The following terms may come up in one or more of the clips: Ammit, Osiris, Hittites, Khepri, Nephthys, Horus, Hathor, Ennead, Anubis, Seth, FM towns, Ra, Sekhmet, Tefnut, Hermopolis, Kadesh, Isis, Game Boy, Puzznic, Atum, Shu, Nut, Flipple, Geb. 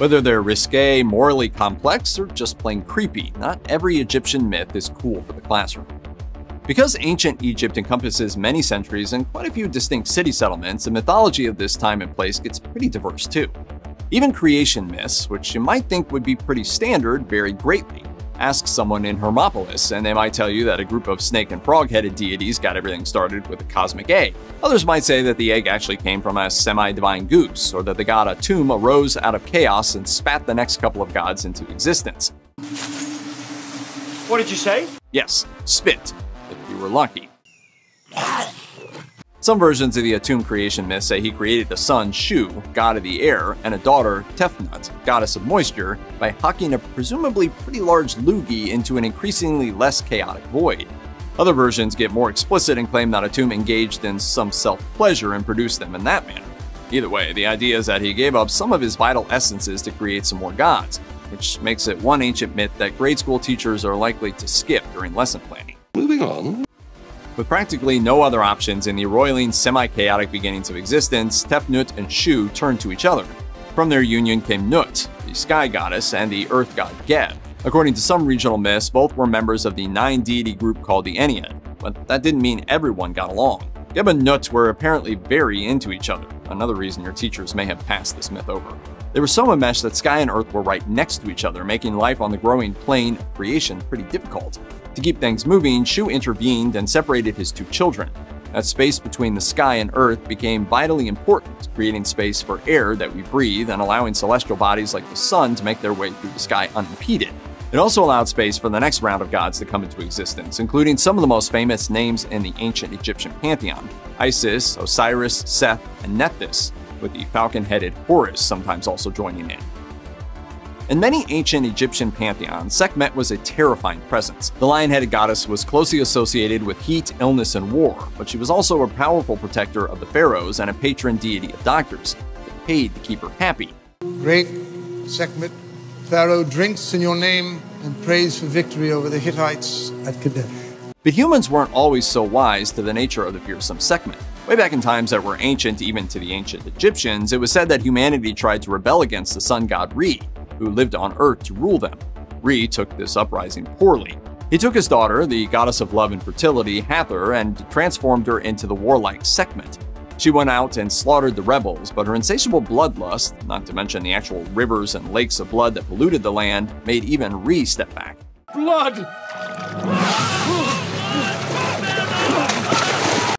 Whether they're risque, morally complex, or just plain creepy, not every Egyptian myth is cool for the classroom. Because ancient Egypt encompasses many centuries and quite a few distinct city settlements, the mythology of this time and place gets pretty diverse too. Even creation myths, which you might think would be pretty standard, vary greatly. Ask someone in Hermopolis, and they might tell you that a group of snake and frog-headed deities got everything started with a cosmic egg. Others might say that the egg actually came from a semi-divine goose, or that the god Atum arose out of chaos and spat the next couple of gods into existence. What did you say? Yes, spit, if you were lucky. Some versions of the Atum creation myth say he created the son, Shu, god of the air, and a daughter, Tefnut, goddess of moisture, by hucking a presumably pretty large loogie into an increasingly less chaotic void. Other versions get more explicit and claim that Atum engaged in some self-pleasure and produced them in that manner. Either way, the idea is that he gave up some of his vital essences to create some more gods, which makes it one ancient myth that grade school teachers are likely to skip during lesson planning. Moving on. With practically no other options in the roiling, semi-chaotic beginnings of existence, Tefnut and Shu turned to each other. From their union came Nut, the sky goddess, and the earth god Geb. According to some regional myths, both were members of the nine-deity group called the Ennead, but that didn't mean everyone got along. Geb and Nut were apparently very into each other, another reason your teachers may have passed this myth over. They were so enmeshed that sky and earth were right next to each other, making life on the growing plane of creation pretty difficult. To keep things moving, Shu intervened and separated his two children. That space between the sky and earth became vitally important, creating space for air that we breathe and allowing celestial bodies like the sun to make their way through the sky unimpeded. It also allowed space for the next round of gods to come into existence, including some of the most famous names in the ancient Egyptian pantheon: Isis, Osiris, Seth, and Nephthys, with the falcon-headed Horus sometimes also joining in. In many ancient Egyptian pantheons, Sekhmet was a terrifying presence. The lion-headed goddess was closely associated with heat, illness, and war, but she was also a powerful protector of the pharaohs and a patron deity of doctors that paid to keep her happy. Great Sekhmet, Pharaoh drinks in your name and prays for victory over the Hittites at Kadesh. But humans weren't always so wise to the nature of the fearsome Sekhmet. Way back in times that were ancient even to the ancient Egyptians, it was said that humanity tried to rebel against the sun god Ra, who lived on Earth to rule them. Ra took this uprising poorly. He took his daughter, the goddess of love and fertility, Hathor, and transformed her into the warlike Sekhmet. She went out and slaughtered the rebels, but her insatiable bloodlust, not to mention the actual rivers and lakes of blood that polluted the land, made even Ra step back. Blood!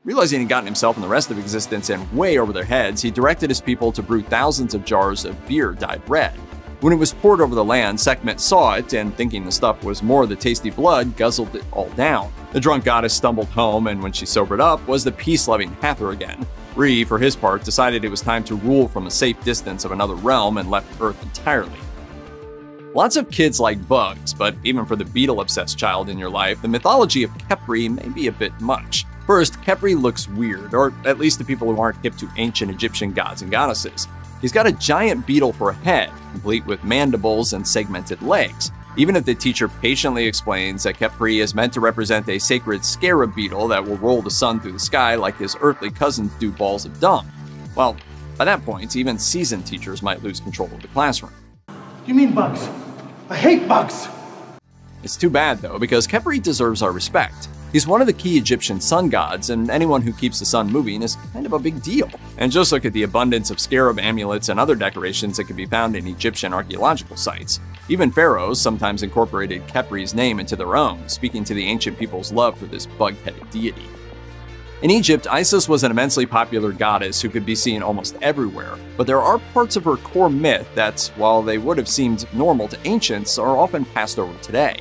Realizing he'd gotten himself and the rest of existence in way over their heads, he directed his people to brew thousands of jars of beer dyed red. When it was poured over the land, Sekhmet saw it, and thinking the stuff was more of the tasty blood, guzzled it all down. The drunk goddess stumbled home, and when she sobered up, was the peace-loving Hathor again. Ra, for his part, decided it was time to rule from a safe distance of another realm and left Earth entirely. Lots of kids like bugs, but even for the beetle-obsessed child in your life, the mythology of Khepri may be a bit much. First, Khepri looks weird, or at least to people who aren't hip to ancient Egyptian gods and goddesses. He's got a giant beetle for a head, complete with mandibles and segmented legs. Even if the teacher patiently explains that Khepri is meant to represent a sacred scarab beetle that will roll the sun through the sky like his earthly cousins do balls of dung. Well, by that point, even seasoned teachers might lose control of the classroom. You mean bugs? I hate bugs! It's too bad, though, because Khepri deserves our respect. He's one of the key Egyptian sun gods, and anyone who keeps the sun moving is kind of a big deal. And just look at the abundance of scarab amulets and other decorations that can be found in Egyptian archaeological sites. Even pharaohs sometimes incorporated Khepri's name into their own, speaking to the ancient people's love for this bug-headed deity. In Egypt, Isis was an immensely popular goddess who could be seen almost everywhere, but there are parts of her core myth that, while they would have seemed normal to ancients, are often passed over today.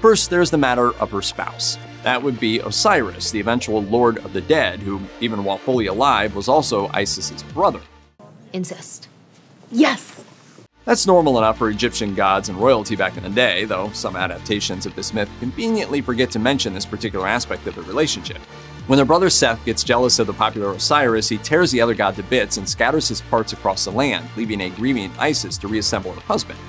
First, there's the matter of her spouse. That would be Osiris, the eventual lord of the dead, who, even while fully alive, was also Isis's brother. Incest. Yes! That's normal enough for Egyptian gods and royalty back in the day, though some adaptations of this myth conveniently forget to mention this particular aspect of the relationship. When their brother Seth gets jealous of the popular Osiris, he tears the other god to bits and scatters his parts across the land, leaving a grieving Isis to reassemble her husband.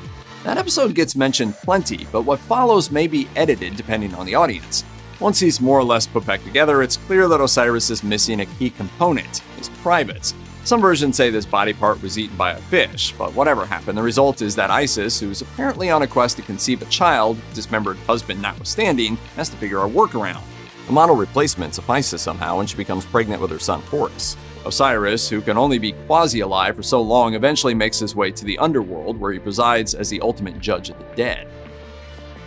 That episode gets mentioned plenty, but what follows may be edited depending on the audience. Once he's more or less put back together, it's clear that Osiris is missing a key component, his privates. Some versions say this body part was eaten by a fish, but whatever happened, the result is that Isis, who is apparently on a quest to conceive a child, dismembered husband notwithstanding, has to figure a workaround. The model replacement suffices somehow when she becomes pregnant with her son Horus. Osiris, who can only be quasi-alive for so long, eventually makes his way to the underworld, where he presides as the ultimate judge of the dead.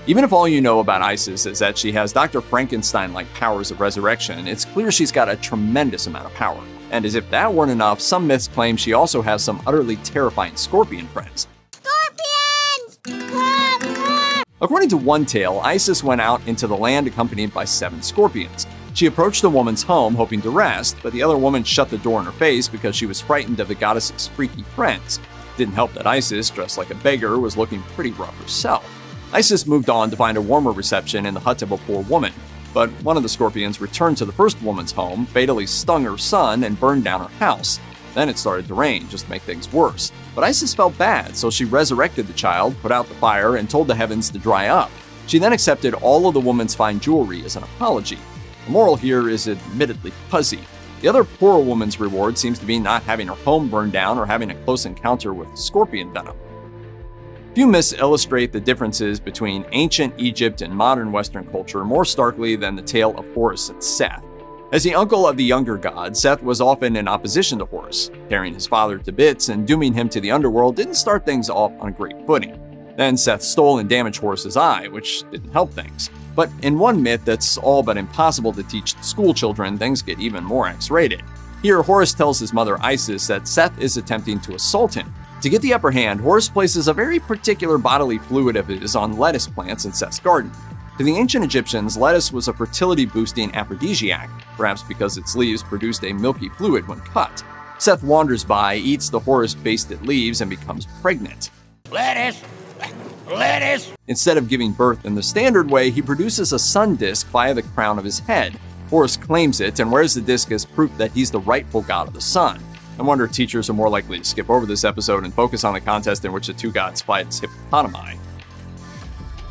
Even if all you know about Isis is that she has Dr. Frankenstein-like powers of resurrection, it's clear she's got a tremendous amount of power. And as if that weren't enough, some myths claim she also has some utterly terrifying scorpion friends. Scorpions! According to one tale, Isis went out into the land accompanied by 7 scorpions. She approached the woman's home hoping to rest, but the other woman shut the door in her face because she was frightened of the goddess's freaky friends. Didn't help that Isis, dressed like a beggar, was looking pretty rough herself. Isis moved on to find a warmer reception in the hut of a poor woman, but one of the scorpions returned to the first woman's home, fatally stung her son, and burned down her house. Then it started to rain, just to make things worse. But Isis felt bad, so she resurrected the child, put out the fire, and told the heavens to dry up. She then accepted all of the woman's fine jewelry as an apology. The moral here is admittedly fuzzy. The other poor woman's reward seems to be not having her home burned down or having a close encounter with scorpion venom. Few myths illustrate the differences between ancient Egypt and modern Western culture more starkly than the tale of Horus and Seth. As the uncle of the younger god, Seth was often in opposition to Horus. Tearing his father to bits and dooming him to the underworld didn't start things off on a great footing. Then Seth stole and damaged Horus's eye, which didn't help things. But in one myth that's all but impossible to teach school children, things get even more X-rated. Here, Horus tells his mother Isis that Seth is attempting to assault him. To get the upper hand, Horus places a very particular bodily fluid of his on lettuce plants in Seth's garden. To the ancient Egyptians, lettuce was a fertility-boosting aphrodisiac, perhaps because its leaves produced a milky fluid when cut. Seth wanders by, eats the Horus-basted leaves, and becomes pregnant. Lettuce! Lettuce! Instead of giving birth in the standard way, he produces a sun disk via the crown of his head. Horus claims it and wears the disk as proof that he's the rightful god of the sun. I wonder if teachers are more likely to skip over this episode and focus on the contest in which the two gods fight hippopotami.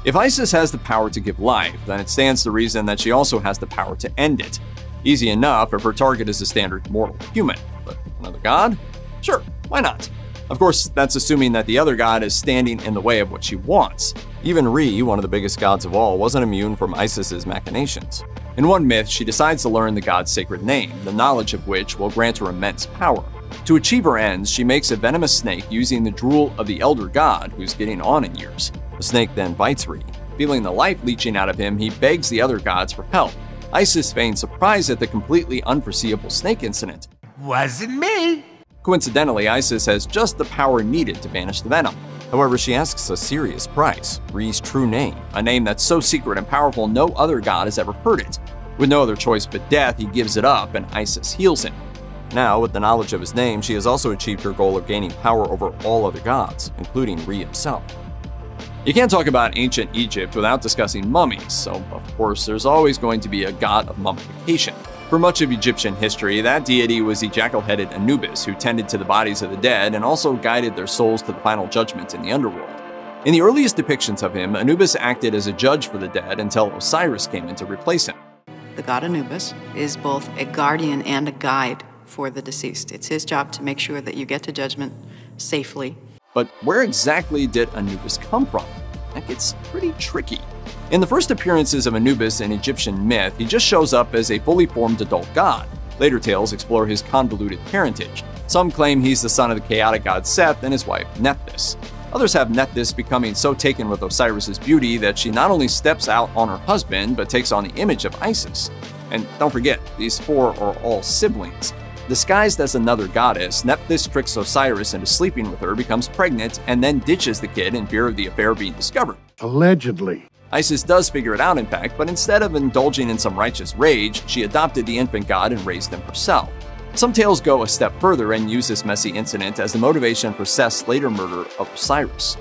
If Isis has the power to give life, then it stands to reason that she also has the power to end it. Easy enough if her target is a standard mortal human, but another god? Sure, why not? Of course, that's assuming that the other god is standing in the way of what she wants. Even Re, one of the biggest gods of all, wasn't immune from Isis's machinations. In one myth, she decides to learn the god's sacred name, the knowledge of which will grant her immense power. To achieve her ends, she makes a venomous snake using the drool of the elder god, who's getting on in years. The snake then bites Re. Feeling the life leeching out of him, he begs the other gods for help. Isis feigns surprise at the completely unforeseeable snake incident. Wasn't me! Coincidentally, Isis has just the power needed to banish the venom. However, she asks a serious price, Re's true name, a name that's so secret and powerful no other god has ever heard it. With no other choice but death, he gives it up and Isis heals him. Now, with the knowledge of his name, she has also achieved her goal of gaining power over all other gods, including Re himself. You can't talk about ancient Egypt without discussing mummies, so of course there's always going to be a god of mummification. For much of Egyptian history, that deity was the jackal-headed Anubis, who tended to the bodies of the dead and also guided their souls to the final judgment in the underworld. In the earliest depictions of him, Anubis acted as a judge for the dead until Osiris came in to replace him. The god Anubis is both a guardian and a guide for the deceased. It's his job to make sure that you get to judgment safely. But where exactly did Anubis come from? That gets pretty tricky. In the first appearances of Anubis in Egyptian myth, he just shows up as a fully formed adult god. Later tales explore his convoluted parentage. Some claim he's the son of the chaotic god Seth and his wife Nephthys. Others have Nephthys becoming so taken with Osiris's beauty that she not only steps out on her husband, but takes on the image of Isis. And don't forget, these 4 are all siblings. Disguised as another goddess, Nephthys tricks Osiris into sleeping with her, becomes pregnant, and then ditches the kid in fear of the affair being discovered. Allegedly. Isis does figure it out, in fact, but instead of indulging in some righteous rage, she adopted the infant god and raised him herself. Some tales go a step further and use this messy incident as the motivation for Seth's later murder of Osiris.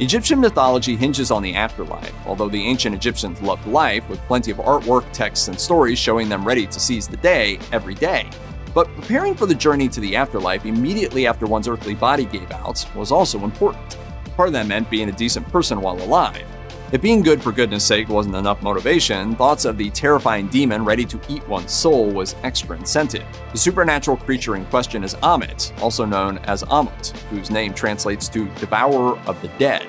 Egyptian mythology hinges on the afterlife, although the ancient Egyptians loved life, with plenty of artwork, texts, and stories showing them ready to seize the day every day. But preparing for the journey to the afterlife immediately after one's earthly body gave out was also important. Part of that meant being a decent person while alive. If being good for goodness sake wasn't enough motivation, thoughts of the terrifying demon ready to eat one's soul was extra incentive. The supernatural creature in question is Ammit, also known as Ammut, whose name translates to Devourer of the Dead.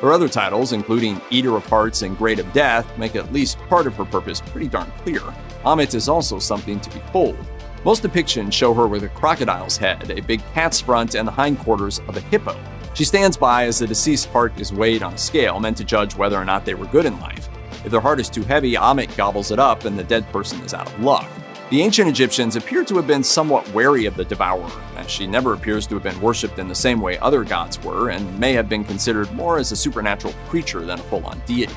Her other titles, including Eater of Hearts and Great of Death, make at least part of her purpose pretty darn clear. Ammit is also something to behold. Most depictions show her with a crocodile's head, a big cat's front, and the hindquarters of a hippo. She stands by as the deceased heart is weighed on a scale meant to judge whether or not they were good in life. If their heart is too heavy, Ammit gobbles it up and the dead person is out of luck. The ancient Egyptians appear to have been somewhat wary of the devourer, as she never appears to have been worshipped in the same way other gods were, and may have been considered more as a supernatural creature than a full-on deity.